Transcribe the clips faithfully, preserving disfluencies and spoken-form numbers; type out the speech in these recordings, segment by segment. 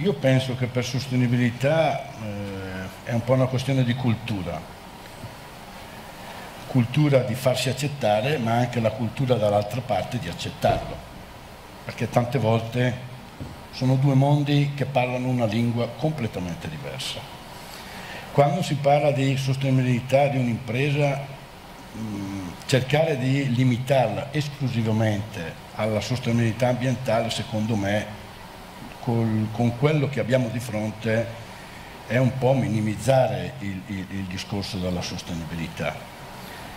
Io penso che per sostenibilità eh, è un po' una questione di cultura, cultura di farsi accettare, ma anche la cultura dall'altra parte di accettarlo, perché tante volte sono due mondi che parlano una lingua completamente diversa. Quando si parla di sostenibilità di un'impresa, mh, cercare di limitarla esclusivamente alla sostenibilità ambientale, secondo me, con quello che abbiamo di fronte, è un po' minimizzare il, il, il discorso della sostenibilità.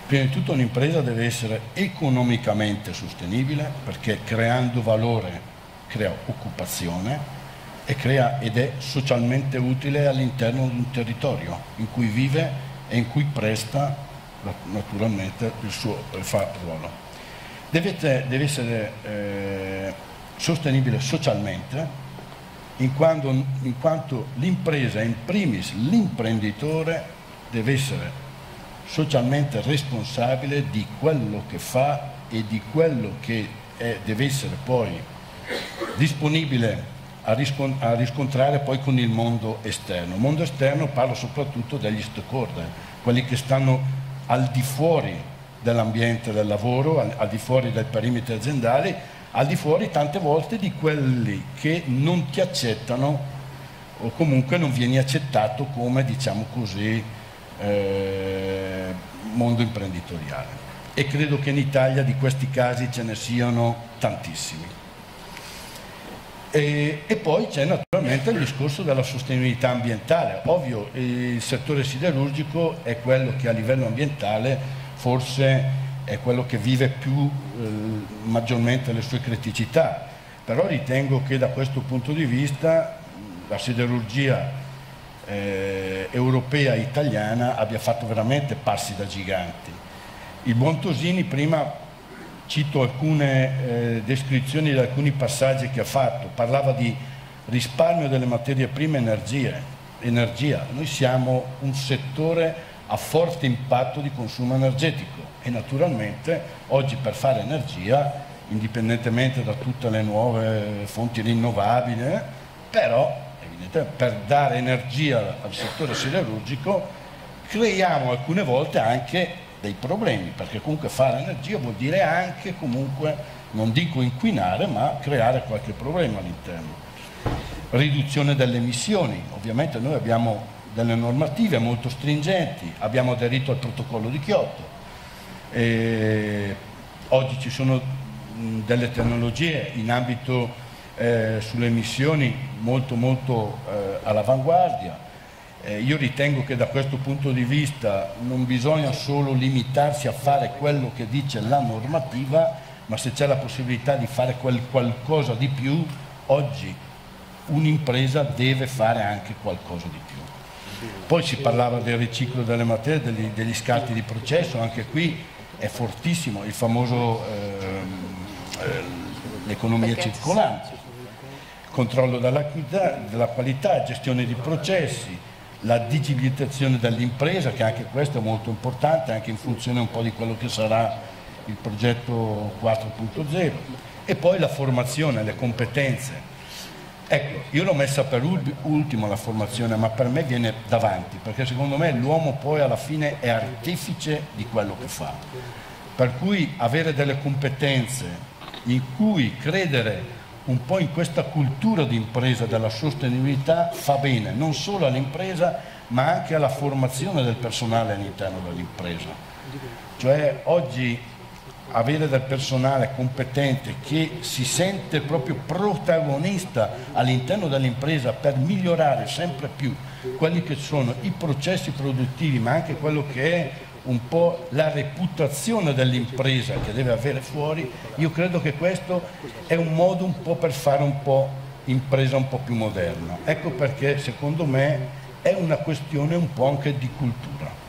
Prima di tutto un'impresa deve essere economicamente sostenibile, perché creando valore crea occupazione e crea, ed è socialmente utile all'interno di un territorio in cui vive e in cui presta naturalmente il suo ruolo. Deve, deve essere eh, sostenibile socialmente, in quanto, in quanto l'impresa, in primis l'imprenditore, deve essere socialmente responsabile di quello che fa e di quello che è, deve essere poi disponibile a, riscon a riscontrare poi con il mondo esterno. Il mondo esterno parlo soprattutto degli stakeholder, quelli che stanno al di fuori dell'ambiente del lavoro, al, al di fuori del perimetro aziendale, al di fuori tante volte di quelli che non ti accettano o comunque non vieni accettato come, diciamo così, eh, mondo imprenditoriale. E credo che in Italia di questi casi ce ne siano tantissimi. E, e poi c'è naturalmente il discorso della sostenibilità ambientale. Ovvio, il settore siderurgico è quello che a livello ambientale forse è quello che vive più eh, maggiormente le sue criticità, però ritengo che da questo punto di vista la siderurgia eh, europea e italiana abbia fatto veramente passi da giganti. Il buon Tosini prima, cito alcune eh, descrizioni di alcuni passaggi che ha fatto, parlava di risparmio delle materie prime e energia. Noi siamo un settore a forte impatto di consumo energetico e naturalmente oggi per fare energia, indipendentemente da tutte le nuove fonti rinnovabili, però evidentemente per dare energia al settore siderurgico creiamo alcune volte anche dei problemi, perché comunque fare energia vuol dire anche comunque, non dico inquinare, ma creare qualche problema all'interno. Riduzione delle emissioni, ovviamente noi abbiamo delle normative molto stringenti, abbiamo aderito al protocollo di Kyoto, e oggi ci sono delle tecnologie in ambito eh, sulle emissioni molto molto eh, all'avanguardia. Eh, io ritengo che da questo punto di vista non bisogna solo limitarsi a fare quello che dice la normativa, ma se c'è la possibilità di fare quel qualcosa di più, oggi un'impresa deve fare anche qualcosa di più. Poi si parlava del riciclo delle materie, degli, degli scarti di processo, anche qui è fortissimo il famoso eh, eh, l'economia circolante, controllo della, della qualità, gestione di processi, la digitalizzazione dell'impresa, che anche questo è molto importante, anche in funzione un po' di quello che sarà il progetto quattro punto zero, e poi la formazione, le competenze. Ecco, io l'ho messa per ultimo la formazione, ma per me viene davanti, perché secondo me l'uomo poi alla fine è artefice di quello che fa. Per cui avere delle competenze in cui credere un po' in questa cultura di impresa della sostenibilità fa bene, non solo all'impresa, ma anche alla formazione del personale all'interno dell'impresa. Cioè oggi avere del personale competente che si sente proprio protagonista all'interno dell'impresa per migliorare sempre più quelli che sono i processi produttivi, ma anche quello che è un po' la reputazione dell'impresa che deve avere fuori, io credo che questo è un modo un po' per fare un po' impresa un po' più moderna. Ecco perché secondo me è una questione un po' anche di cultura.